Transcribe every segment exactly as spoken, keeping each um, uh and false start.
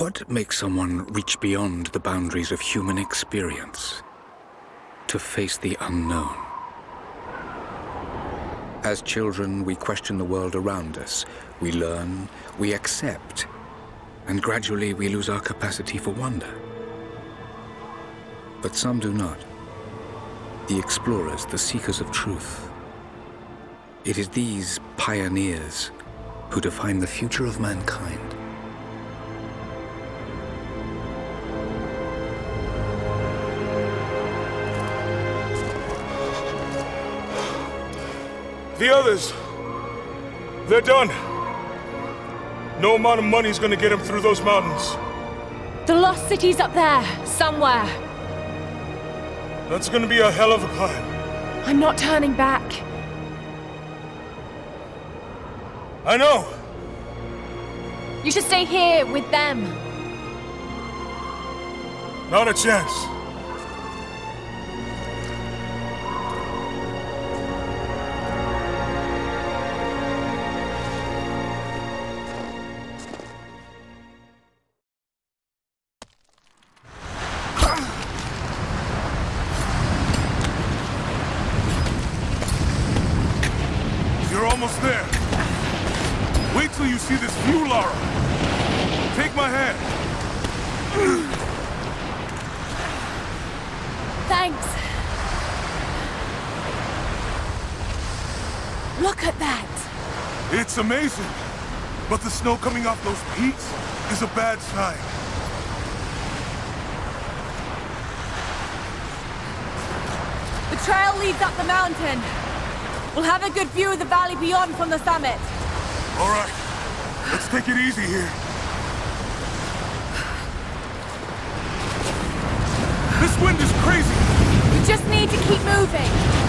What makes someone reach beyond the boundaries of human experience to face the unknown? As children, we question the world around us. We learn, we accept, and gradually we lose our capacity for wonder. But some do not. The explorers, the seekers of truth. It is these pioneers who define the future of mankind. The others, they're done. No amount of money's gonna get them through those mountains. The lost city's up there, somewhere. That's gonna be a hell of a climb. I'm not turning back. I know. You should stay here with them. Not a chance. It's amazing, but the snow coming off those peaks is a bad sign. The trail leads up the mountain. We'll have a good view of the valley beyond from the summit. All right, let's take it easy here. This wind is crazy. We just need to keep moving.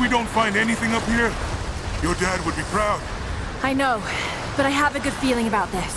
If you don't find anything up here, your dad would be proud. I know, but I have a good feeling about this.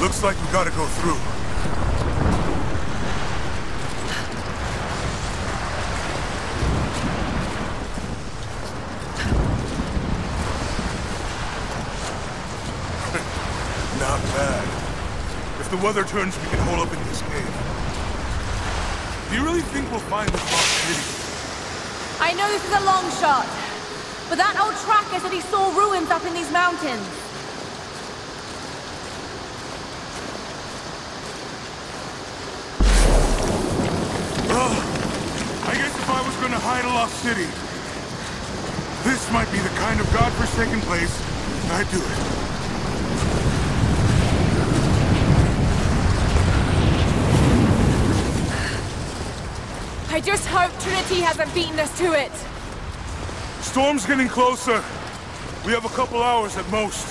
Looks like we gotta go through. Not bad. If the weather turns, we can hole up in this cave. Do you really think we'll find this lost city? I know this is a long shot, but that old tracker said he saw ruins up in these mountains. idol-off city. This might be the kind of godforsaken place I'd do it. I just hope Trinity hasn't beaten us to it. Storm's getting closer. We have a couple hours at most.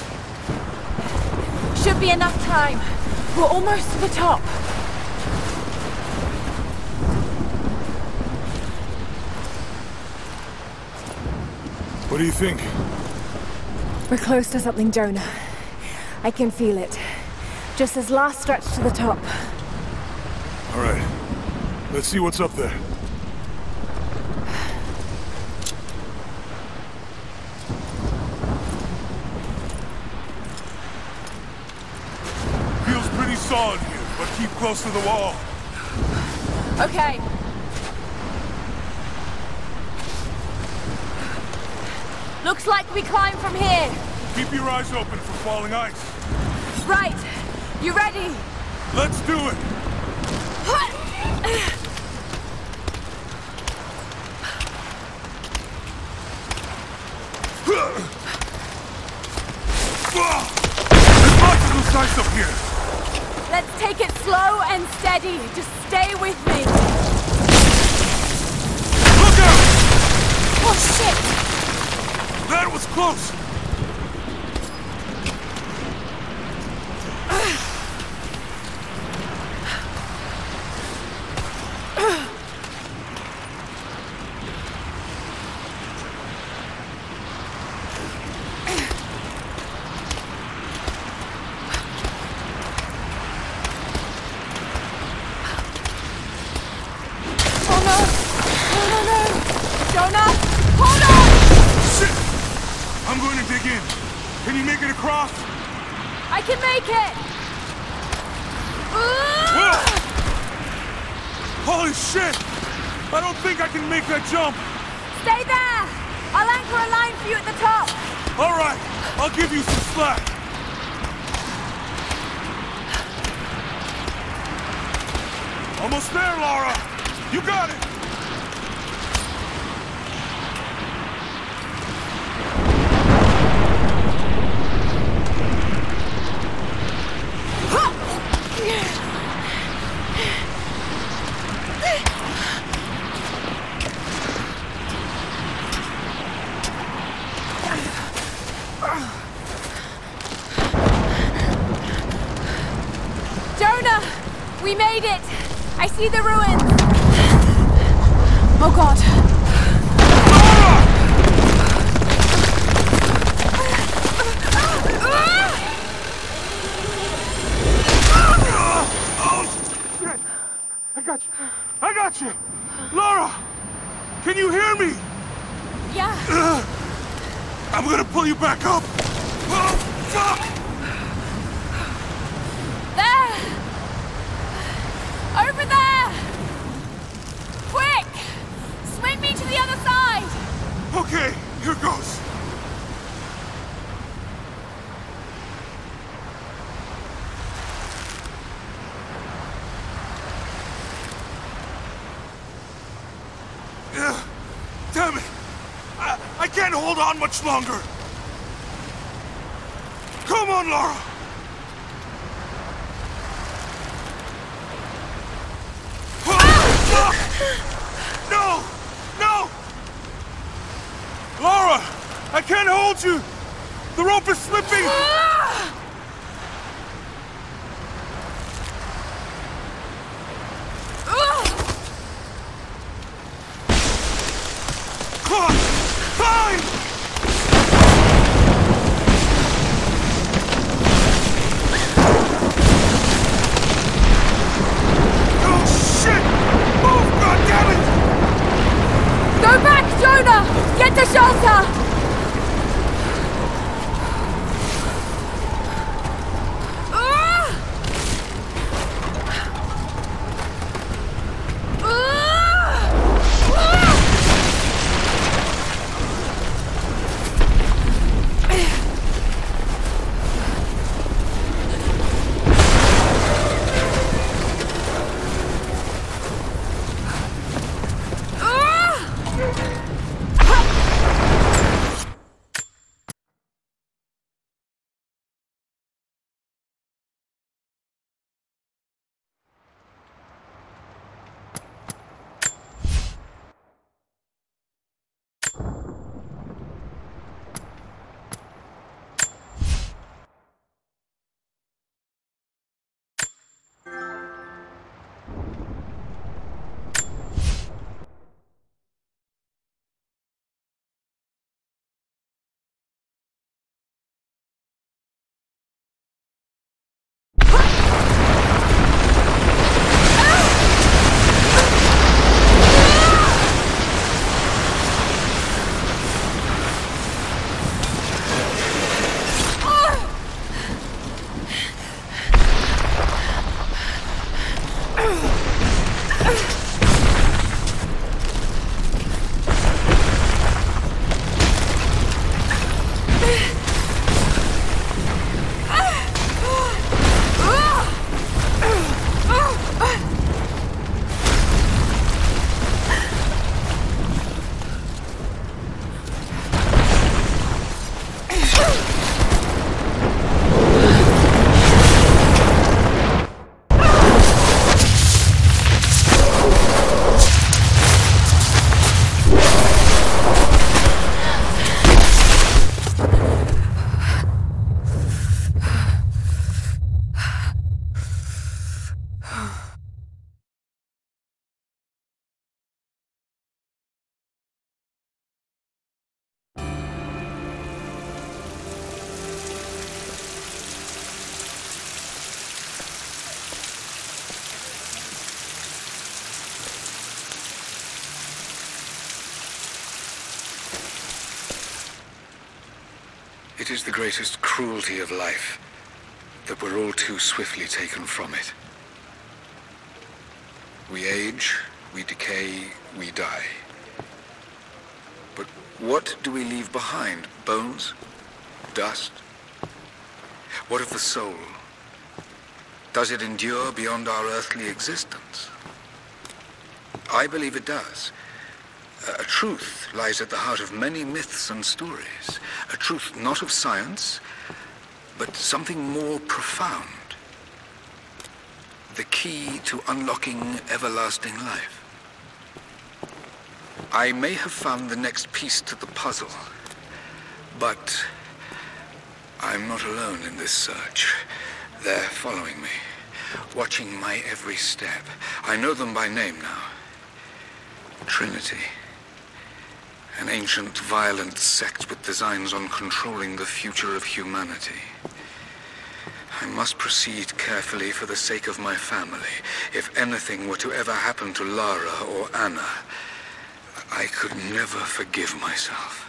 Should be enough time. We're almost to the top. What do you think? We're close to something, Jonah. I can feel it. Just this last stretch to the top. All right. Let's see what's up there. Feels pretty solid here, but keep close to the wall. Okay. Looks like we climb from here. Keep your eyes open for falling ice. Right. You ready? Let's do it. What? Up here. Let's take it slow and steady. Just stay with me. Look out! Oh shit! That was close! Jump! Stay there! I'll anchor a line for you at the top! Alright! I'll give you some slack! Almost there, Lara! You got it! See the ruins! Oh god! Oh shit! I got you! I got you! Lara! Can you hear me? Yeah. Uh, I'm gonna pull you back up! Oh fuck! Okay, here goes. Uh, damn it! I, I can't hold on much longer. Come on, Lara. I can't hold you! The rope is slipping! Ah! Get to shelter! It is the greatest cruelty of life that we're all too swiftly taken from it. We age, we decay, we die. But what do we leave behind? Bones? Dust? What of the soul? Does it endure beyond our earthly existence? I believe it does. A truth lies at the heart of many myths and stories. A truth not of science, but something more profound. The key to unlocking everlasting life. I may have found the next piece to the puzzle, but I'm not alone in this search. They're following me, watching my every step. I know them by name now. Trinity. An ancient, violent sect with designs on controlling the future of humanity. I must proceed carefully for the sake of my family. If anything were to ever happen to Lara or Anna, I could never forgive myself.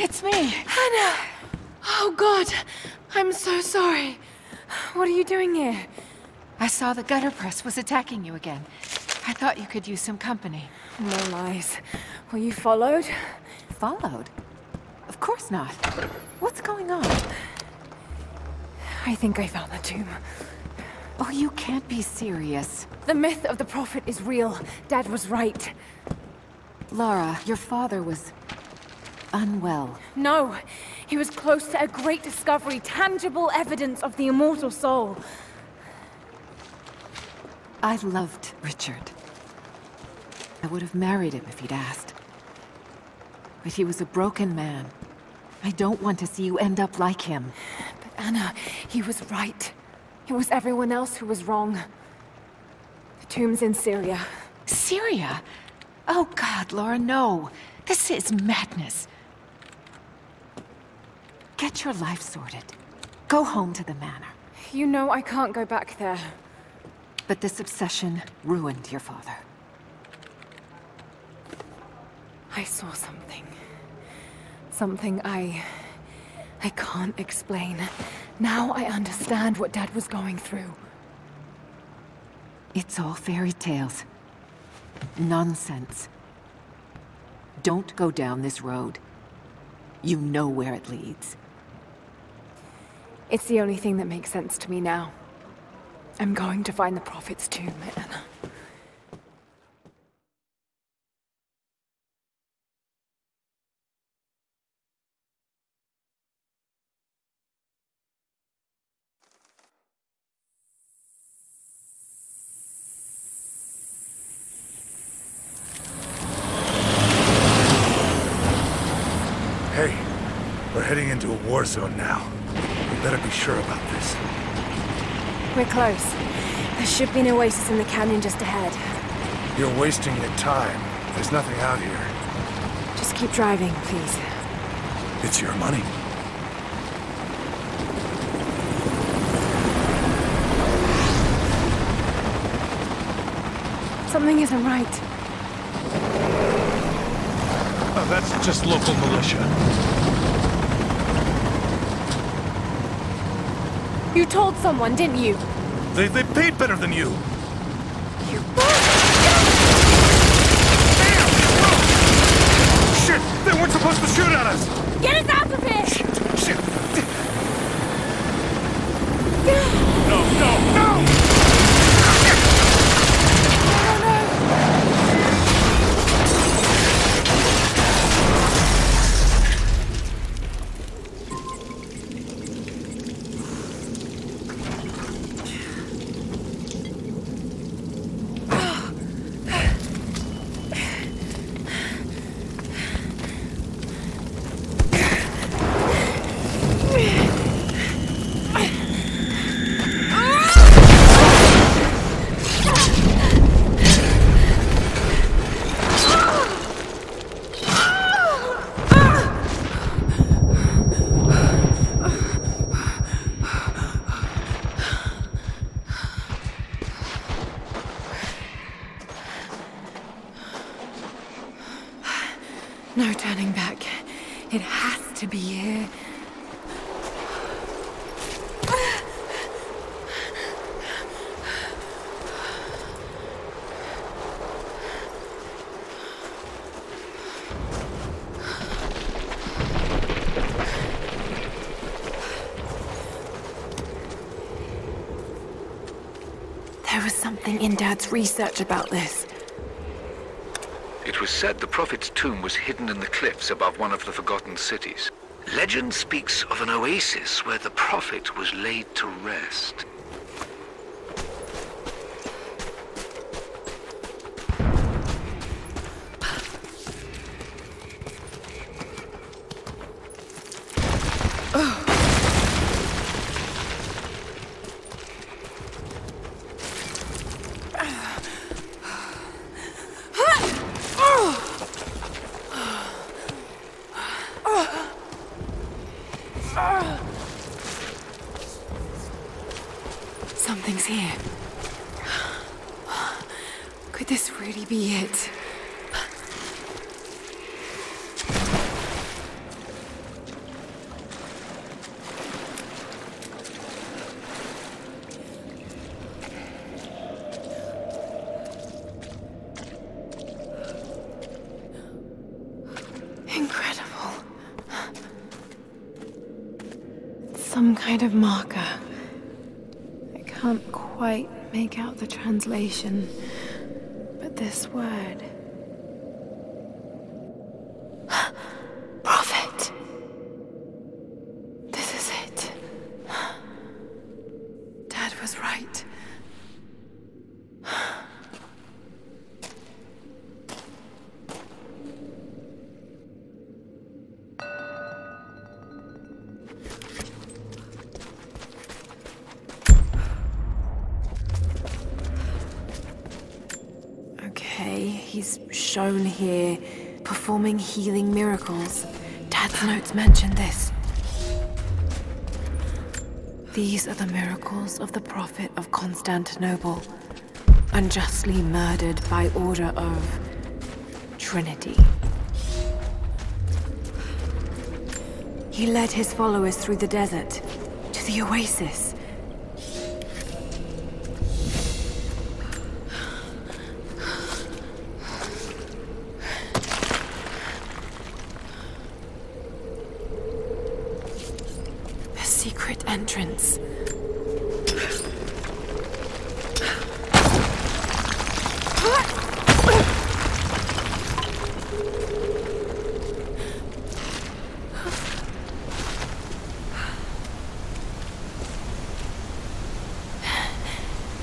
It's me. Anna! Oh God, I'm so sorry. What are you doing here? I saw the gutter press was attacking you again. I thought you could use some company. No lies. Were you followed? Followed? Of course not. What's going on? I think I found the tomb. Oh, you can't be serious. The myth of the prophet is real. Dad was right. Lara, your father was... unwell. No, he was close to a great discovery, tangible evidence of the immortal soul. I loved Richard. I would have married him if he'd asked. But he was a broken man. I don't want to see you end up like him. But Anna, he was right. It was everyone else who was wrong. The tomb's in Syria. Syria? Oh God, Lara, no. This is madness. Get your life sorted. Go home to the manor. You know I can't go back there. But this obsession ruined your father. I saw something. Something I... I can't explain. Now I understand what Dad was going through. It's all fairy tales. Nonsense. Don't go down this road. You know where it leads. It's the only thing that makes sense to me now. I'm going to find the prophet's tomb, Anna. War zone now. We better be sure about this. We're close. There should be an oasis in the canyon just ahead. You're wasting your time. There's nothing out here. Just keep driving, please. It's your money. Something isn't right. Oh, that's just local militia. You told someone, didn't you? They, they paid better than you. You bastard! to be here. There was something in Dad's research about this. It was said the prophet's tomb was hidden in the cliffs above one of the forgotten cities. Legend speaks of an oasis where the prophet was laid to rest. Something's here. Could this really be it? Incredible. Some kind of marker. I can't quite make out the translation, but this word... Prophet! This is it. Dad was right. He's shown here, performing healing miracles. Dad's notes mentioned this. These are the miracles of the prophet of Constantinople, unjustly murdered by order of Trinity. He led his followers through the desert, to the oasis. Secret entrance.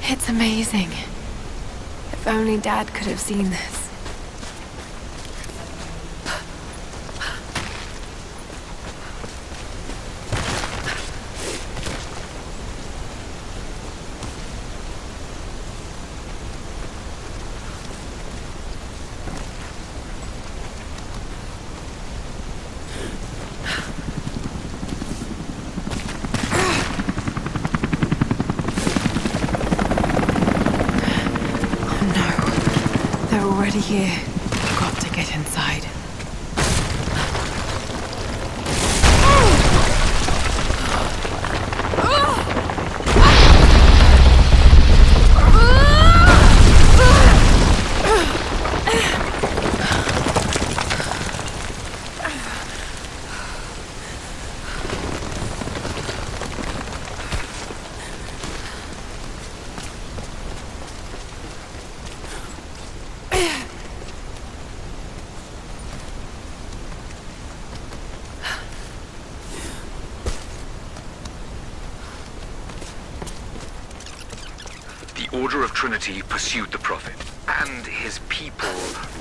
It's amazing. If only Dad could have seen this. Here. Got to get inside. The Order of Trinity pursued the Prophet and his people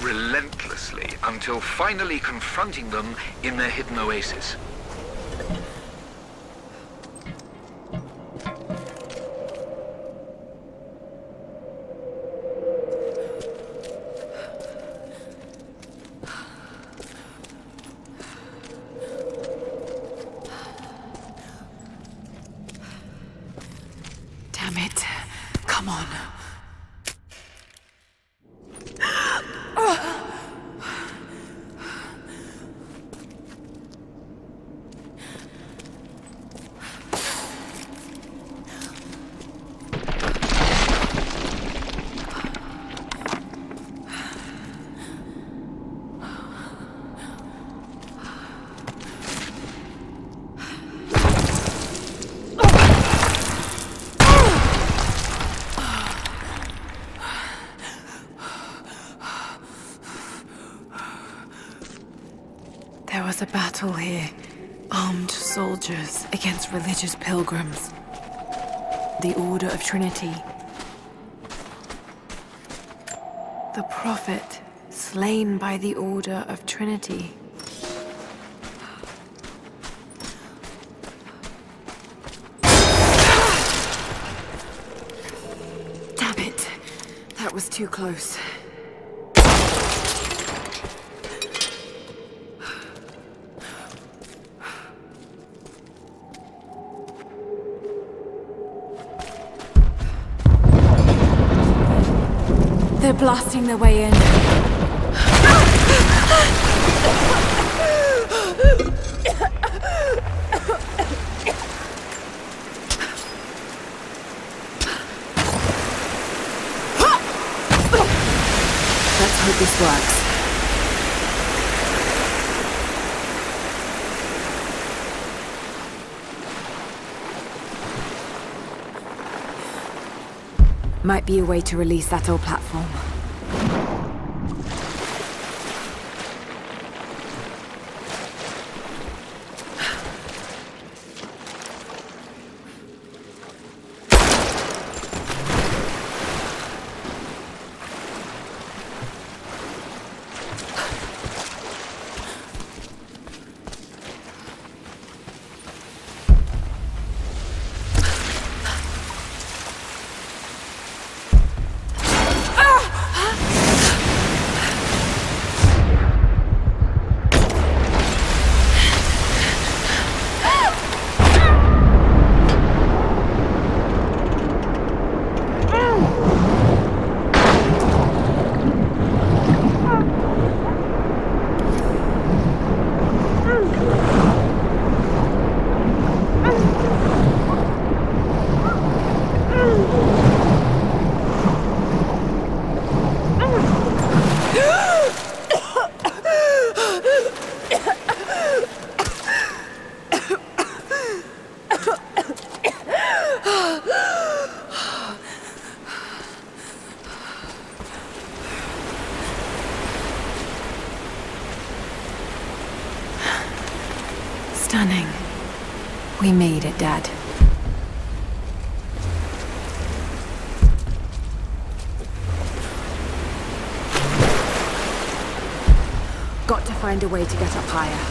relentlessly until finally confronting them in their hidden oasis. Damn it. Come on. was a battle here. Armed soldiers against religious pilgrims. The Order of Trinity. The prophet slain by the Order of Trinity. Damn it. That was too close. Blasting their way in. Let's hope this works. Might be a way to release that old platform. We made it, Dad. Got to find a way to get up higher.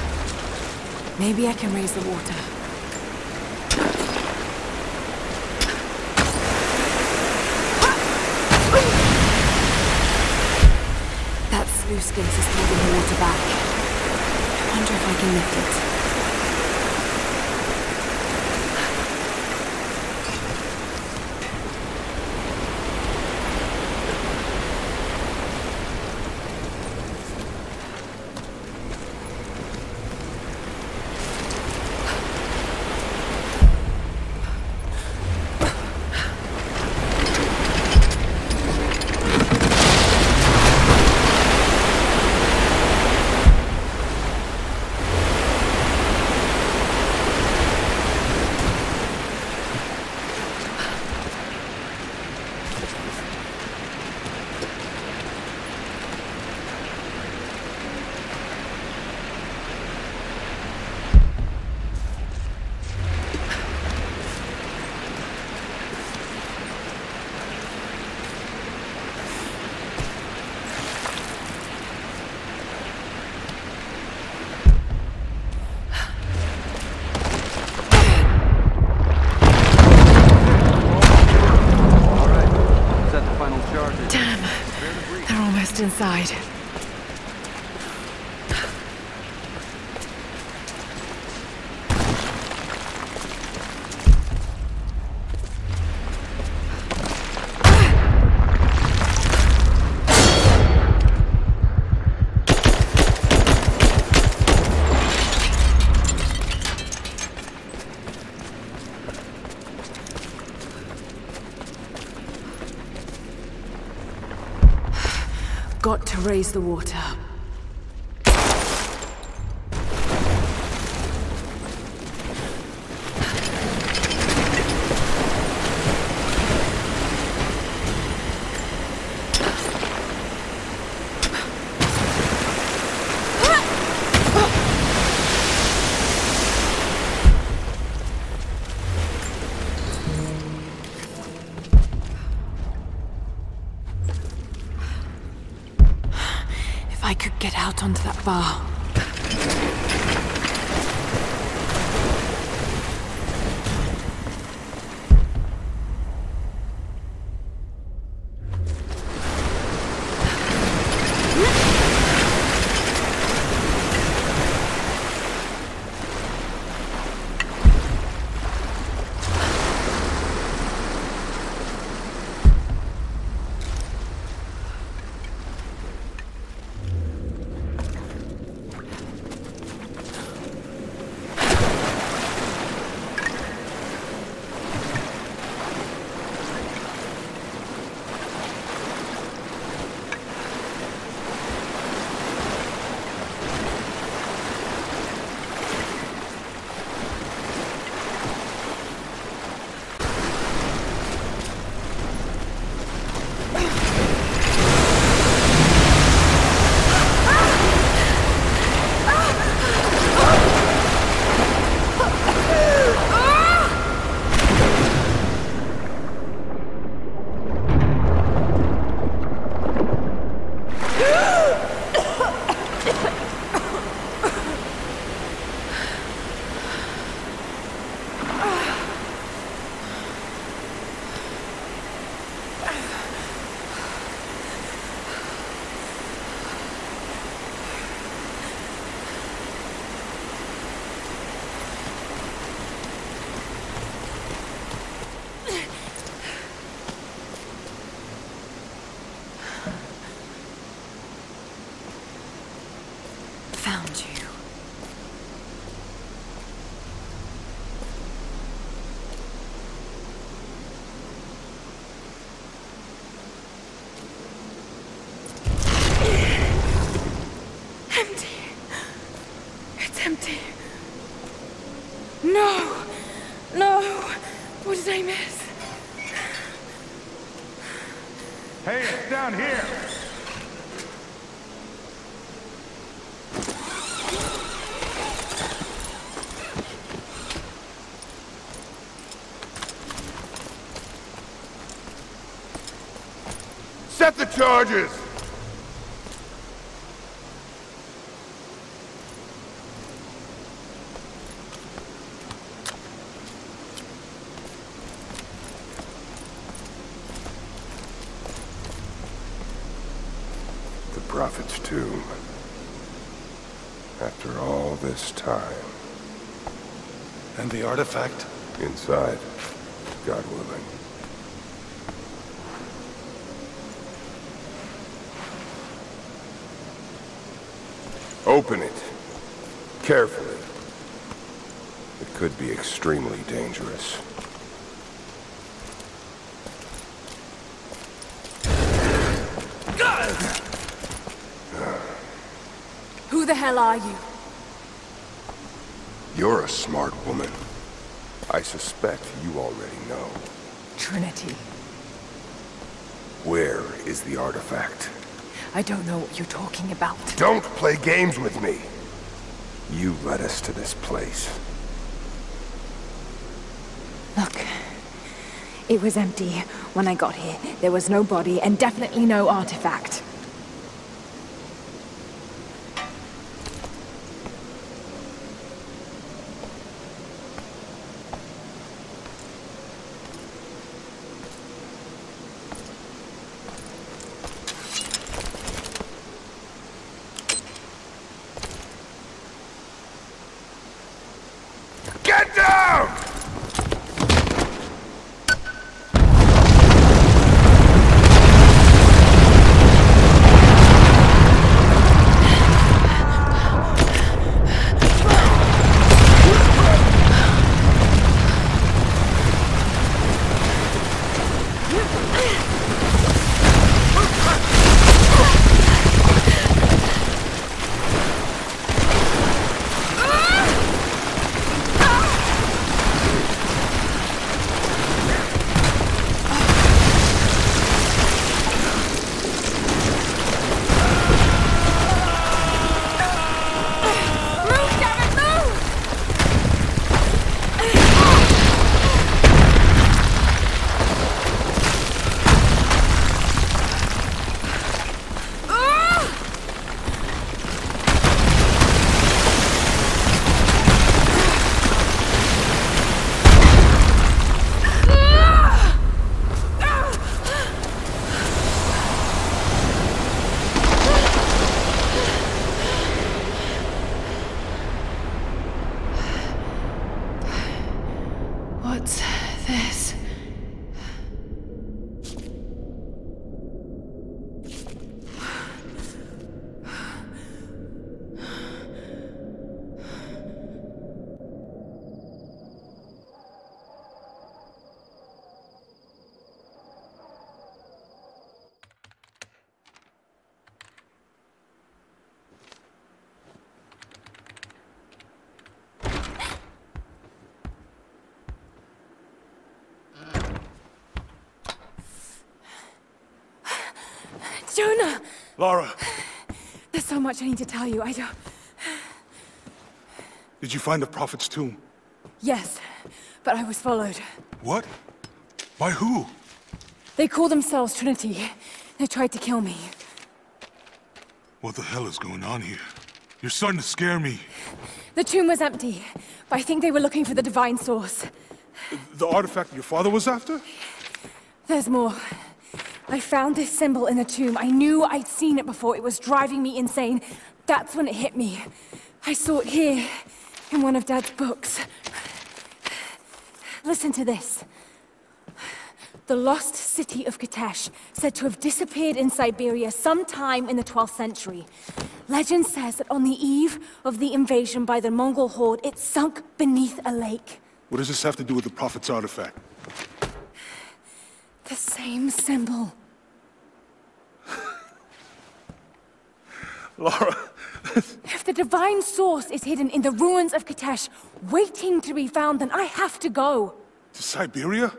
Maybe I can raise the water. That sluice gate is holding the water back. I wonder if I can lift it. Inside. Got to raise the water. I could get out onto that bar. Set the charges! The prophet's tomb. After all this time. And the artifact? Inside. God willing. Open it. Carefully. It could be extremely dangerous. Who the hell are you? You're a smart woman. I suspect you already know. Trinity. Where is the artifact? I don't know what you're talking about. Don't play games with me! You led us to this place. Look, it was empty when I got here. There was no body and definitely no artifact. What's this? Jonah! Lara! There's so much I need to tell you, I don't... Did you find the prophet's tomb? Yes, but I was followed. What? By who? They call themselves Trinity. They tried to kill me. What the hell is going on here? You're starting to scare me. The tomb was empty, but I think they were looking for the divine source. The artifact your father was after? There's more. I found this symbol in the tomb. I knew I'd seen it before. It was driving me insane. That's when it hit me. I saw it here, in one of Dad's books. Listen to this. The lost city of Katash, said to have disappeared in Siberia sometime in the twelfth century. Legend says that on the eve of the invasion by the Mongol horde, it sunk beneath a lake. What does this have to do with the prophet's artifact? The same symbol. Lara... If the divine source is hidden in the ruins of Katesh, waiting to be found, then I have to go. To Siberia?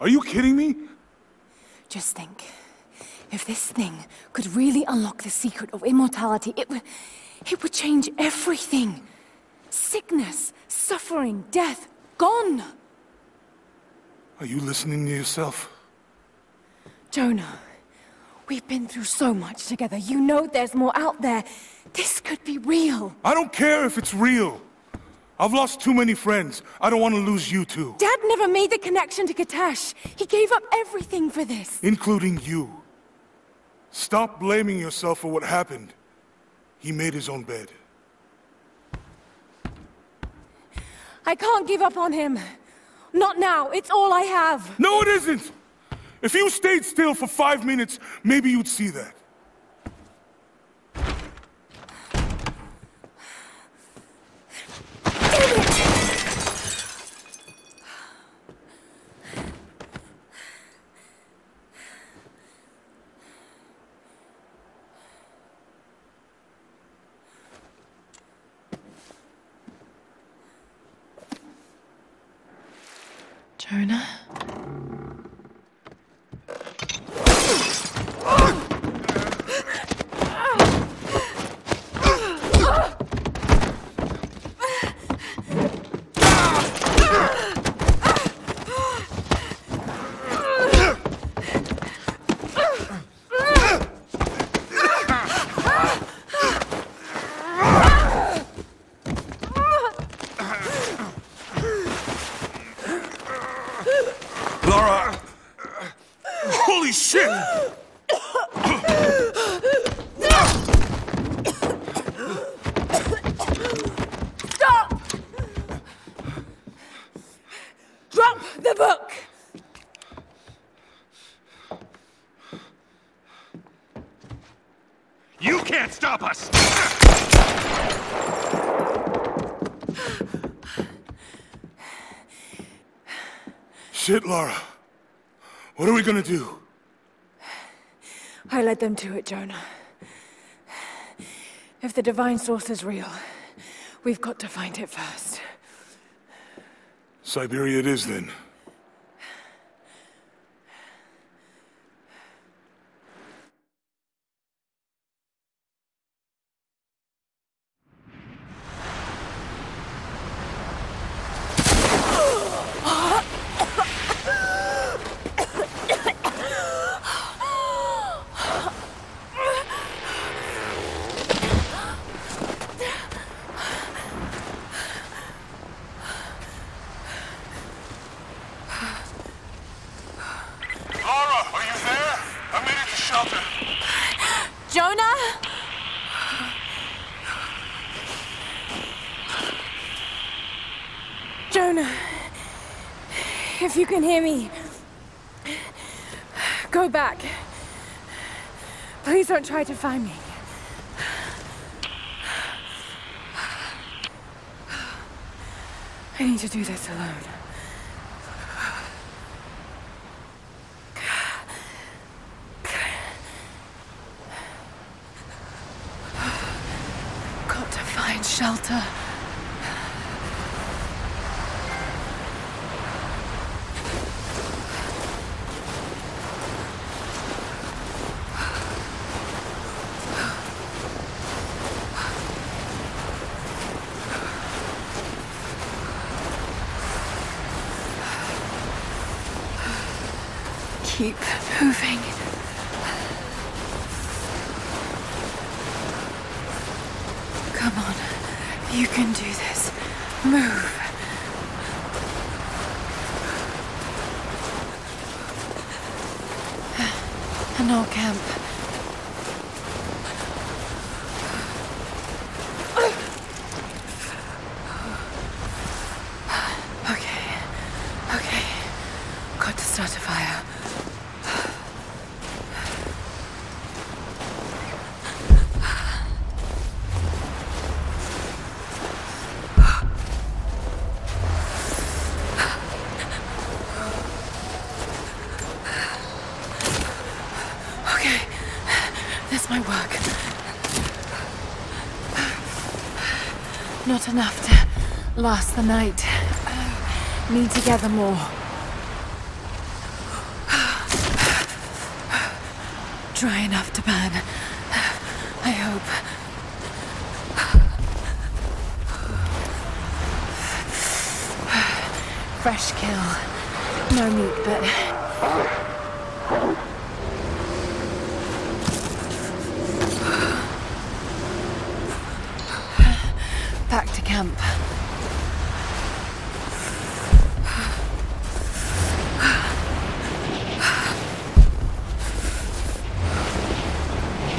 Are you kidding me? Just think. If this thing could really unlock the secret of immortality, it would... it would change everything. Sickness, suffering, death, gone. Are you listening to yourself? Jonah, we've been through so much together. You know there's more out there. This could be real. I don't care if it's real. I've lost too many friends. I don't want to lose you two. Dad never made the connection to Katash. He gave up everything for this. Including you. Stop blaming yourself for what happened. He made his own bed. I can't give up on him. Not now. It's all I have. No, it isn't! If you stayed still for five minutes, maybe you'd see that. Jonah? Shit, Lara. What are we gonna do? I led them to it, Jonah. If the divine source is real, we've got to find it first. Siberia it is, then. Jonah, If you can hear me, go back. Please don't try to find me. I need to do this alone. Got to find shelter. Keep moving. Come on, you can do this. Move. An old camp. Okay, okay. Got to start a fire. Not enough to last the night. Need to gather more. Dry enough to burn, I hope. Fresh kill. No meat, but... Camp.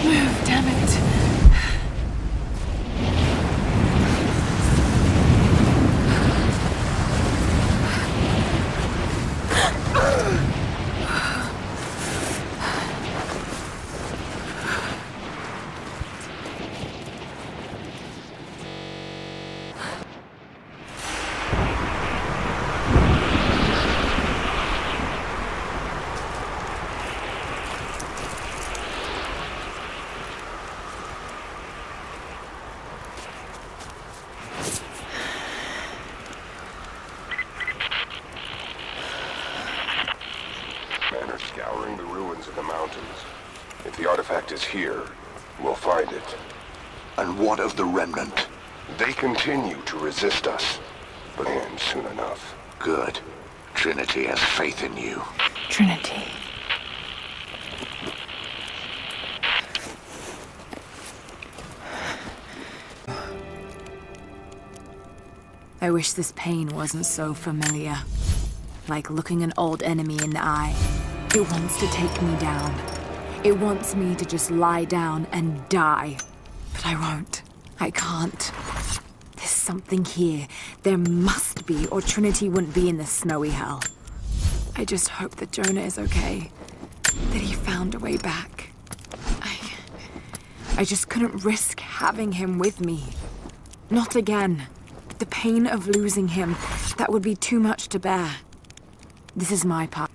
Move, damn it. Is here. We'll find it. And what of the remnant? They continue to resist us, but and soon enough. Good. Trinity has faith in you. Trinity. I wish this pain wasn't so familiar. Like looking an old enemy in the eye. It wants to take me down. It wants me to just lie down and die. But I won't. I can't. There's something here. There must be, or Trinity wouldn't be in this snowy hell. I just hope that Jonah is okay. That he found a way back. I... I just couldn't risk having him with me. Not again. The pain of losing him, that would be too much to bear. This is my part.